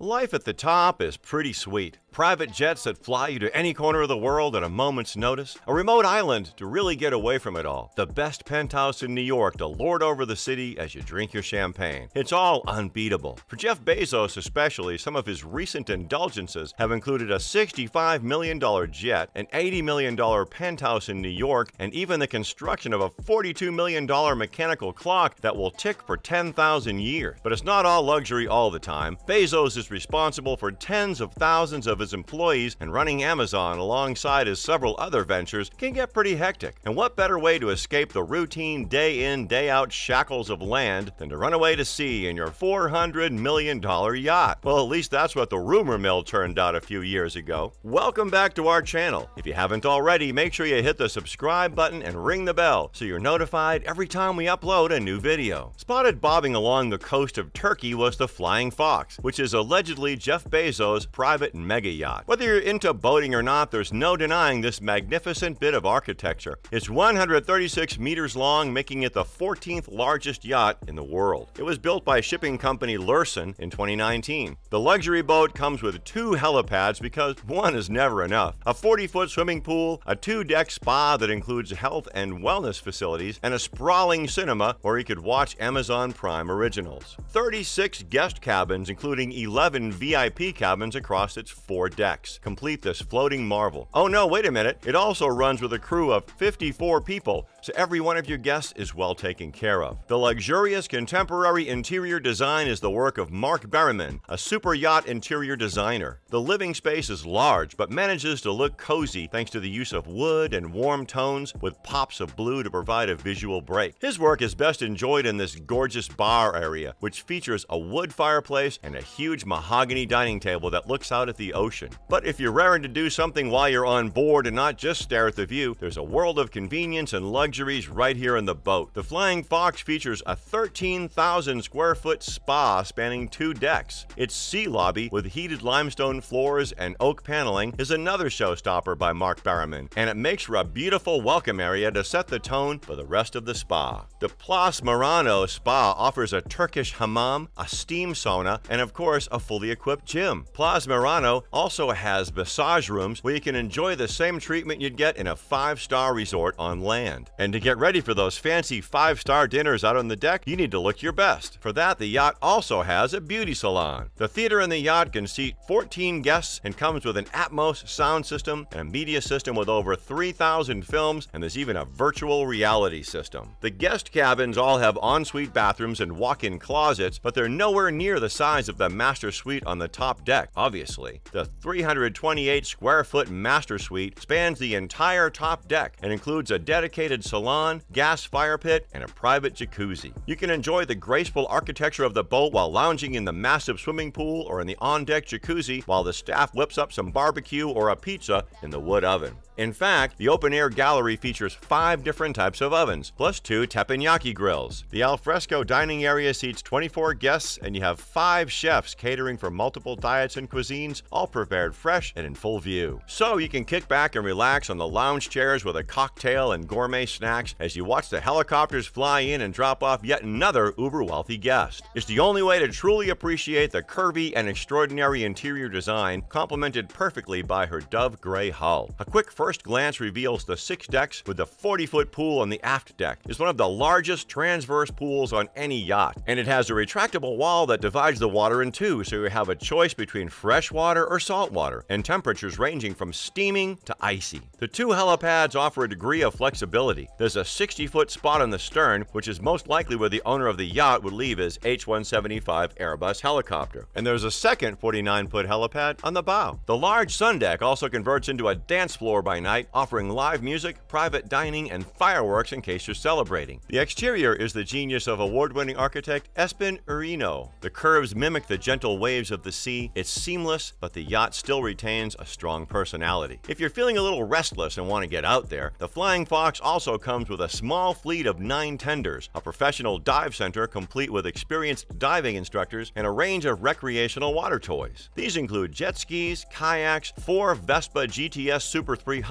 Life at the top is pretty sweet. Private jets that fly you to any corner of the world at a moment's notice. A remote island to really get away from it all. The best penthouse in New York to lord over the city as you drink your champagne. It's all unbeatable. For Jeff Bezos especially, some of his recent indulgences have included a $65 million jet, an $80 million penthouse in New York, and even the construction of a $42 million mechanical clock that will tick for 10,000 years. But it's not all luxury all the time. Bezos is responsible for tens of thousands of his employees, and running Amazon alongside his several other ventures can get pretty hectic. And what better way to escape the routine day-in, day-out shackles of land than to run away to sea in your $400 million yacht? Well, at least that's what the rumor mill turned out a few years ago. Welcome back to our channel. If you haven't already, make sure you hit the subscribe button and ring the bell so you're notified every time we upload a new video. Spotted bobbing along the coast of Turkey was the Flying Fox, which is allegedly Jeff Bezos' private mega yacht. Whether you're into boating or not, there's no denying this magnificent bit of architecture. It's 136 meters long, making it the 14th largest yacht in the world. It was built by shipping company Lürssen in 2019. The luxury boat comes with two helipads because one is never enough, a 40-foot swimming pool, a two-deck spa that includes health and wellness facilities, and a sprawling cinema where you could watch Amazon Prime originals. 36 guest cabins, including 11 VIP cabins across its 4 decks, complete this floating marvel. Oh no, wait a minute, it also runs with a crew of 54 people, so every one of your guests is well taken care of. The luxurious contemporary interior design is the work of Mark Berryman, a super yacht interior designer. The living space is large, but manages to look cozy thanks to the use of wood and warm tones with pops of blue to provide a visual break. His work is best enjoyed in this gorgeous bar area, which features a wood fireplace and a huge mahogany dining table that looks out at the ocean. But if you're raring to do something while you're on board and not just stare at the view, there's a world of convenience and luxuries right here in the boat. The Flying Fox features a 13,000 square foot spa spanning 2 decks. Its sea lobby with heated limestone floors and oak paneling is another showstopper by Mark Berryman, and it makes for a beautiful welcome area to set the tone for the rest of the spa. The Palazzo Murano spa offers a Turkish hammam, a steam sauna, and of course a fully equipped gym. Palazzo Murano also has massage rooms where you can enjoy the same treatment you'd get in a 5-star resort on land. And to get ready for those fancy 5-star dinners out on the deck, you need to look your best. For that, the yacht also has a beauty salon. The theater in the yacht can seat 14 guests and comes with an Atmos sound system and a media system with over 3,000 films, and there's even a virtual reality system. The guest cabins all have ensuite bathrooms and walk-in closets, but they're nowhere near the size of the master suite on the top deck, obviously. The 328 square foot master suite spans the entire top deck and includes a dedicated salon, gas fire pit, and a private jacuzzi. You can enjoy the graceful architecture of the boat while lounging in the massive swimming pool or in the on-deck jacuzzi while the staff whips up some barbecue or a pizza in the wood oven. In fact, the open-air gallery features 5 different types of ovens, plus 2 teppanyaki grills. The alfresco dining area seats 24 guests, and you have 5 chefs catering for multiple diets and cuisines, all prepared fresh and in full view. So you can kick back and relax on the lounge chairs with a cocktail and gourmet snacks as you watch the helicopters fly in and drop off yet another uber-wealthy guest. It's the only way to truly appreciate the curvy and extraordinary interior design, complemented perfectly by her dove gray hull. A quick first glance reveals the 6 decks, with the 40-foot pool on the aft deck. It's one of the largest transverse pools on any yacht, and it has a retractable wall that divides the water in 2, so you have a choice between fresh water or salt water, and temperatures ranging from steaming to icy. The 2 helipads offer a degree of flexibility. There's a 60-foot spot on the stern, which is most likely where the owner of the yacht would leave his H-175 Airbus helicopter, and there's a second 49-foot helipad on the bow. The large sun deck also converts into a dance floor by night, offering live music, private dining, and fireworks in case you're celebrating. The exterior is the genius of award-winning architect Espen Urino. The curves mimic the gentle waves of the sea. It's seamless, but the yacht still retains a strong personality. If you're feeling a little restless and want to get out there, the Flying Fox also comes with a small fleet of 9 tenders, a professional dive center complete with experienced diving instructors, and a range of recreational water toys. These include jet skis, kayaks, 4 Vespa GTS Super 300s,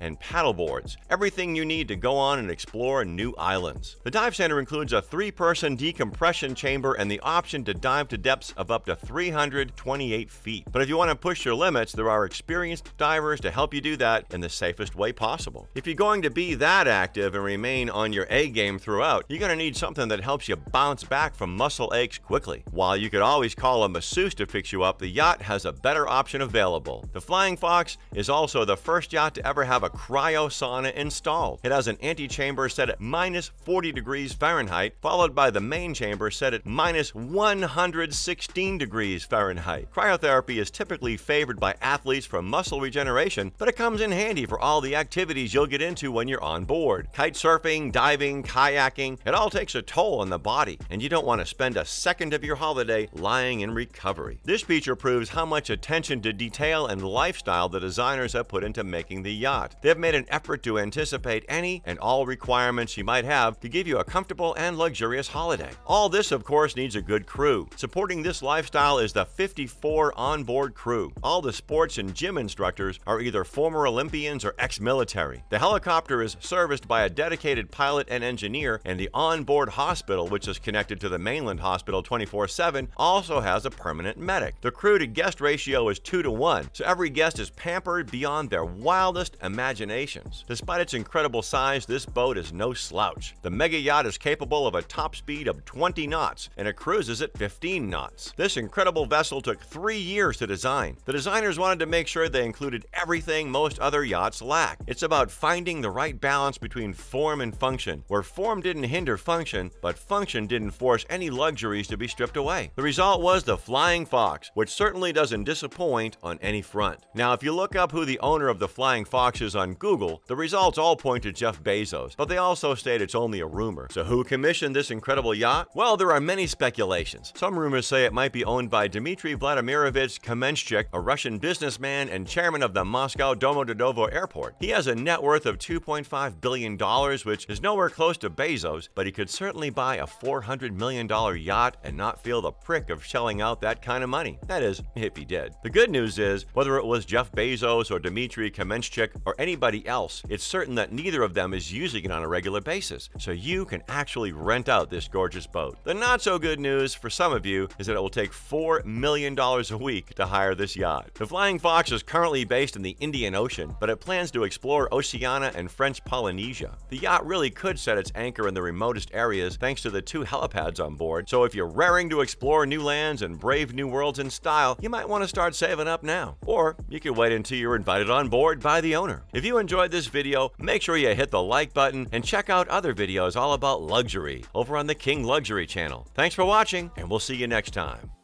and paddleboards. Everything you need to go on and explore new islands. The dive center includes a 3-person decompression chamber and the option to dive to depths of up to 328 feet. But if you want to push your limits, there are experienced divers to help you do that in the safest way possible. If you're going to be that active and remain on your A game throughout, you're going to need something that helps you bounce back from muscle aches quickly. While you could always call a masseuse to fix you up, the yacht has a better option available. The Flying Fox is also the first yacht to ever have a cryo sauna installed. It has an antechamber set at -40°F, followed by the main chamber set at -116°F. Cryotherapy is typically favored by athletes for muscle regeneration, but it comes in handy for all the activities you'll get into when you're on board. Kite surfing, diving, kayaking, it all takes a toll on the body, and you don't want to spend a second of your holiday lying in recovery. This feature proves how much attention to detail and lifestyle the designers have put into making the yacht. They've made an effort to anticipate any and all requirements you might have to give you a comfortable and luxurious holiday. All this, of course, needs a good crew. Supporting this lifestyle is the 54 onboard crew. All the sports and gym instructors are either former Olympians or ex-military. The helicopter is serviced by a dedicated pilot and engineer, and the onboard hospital, which is connected to the mainland hospital 24/7, also has a permanent medic. The crew to guest ratio is 2 to 1, so every guest is pampered beyond their wildest imaginations. Despite its incredible size, this boat is no slouch. The mega yacht is capable of a top speed of 20 knots, and it cruises at 15 knots. This incredible vessel took 3 years to design. The designers wanted to make sure they included everything most other yachts lack. It's about finding the right balance between form and function, where form didn't hinder function, but function didn't force any luxuries to be stripped away. The result was the Flying Fox, which certainly doesn't disappoint on any front. Now, if you look up who the owner of the Flying Fox is on Google, the results all point to Jeff Bezos, but they also state it's only a rumor. So who commissioned this incredible yacht? Well, there are many speculations. Some rumors say it might be owned by Dmitry Vladimirovich Kamenshchik, a Russian businessman and chairman of the Moscow Domodedovo airport. He has a net worth of $2.5 billion, which is nowhere close to Bezos, but he could certainly buy a $400 million yacht and not feel the prick of shelling out that kind of money. That is, if he did. The good news is, whether it was Jeff Bezos or Dmitry Kamenshchik or anybody else, it's certain that neither of them is using it on a regular basis, so you can actually rent out this gorgeous boat. The not-so-good news for some of you is that it will take $4 million a week to hire this yacht. The Flying Fox is currently based in the Indian Ocean, but it plans to explore Oceania and French Polynesia. The yacht really could set its anchor in the remotest areas thanks to the 2 helipads on board, so if you're raring to explore new lands and brave new worlds in style, you might want to start saving up now. Or you can wait until you're invited on board by the owner. If you enjoyed this video, make sure you hit the like button and check out other videos all about luxury over on the King Luxury channel. Thanks for watching, and we'll see you next time.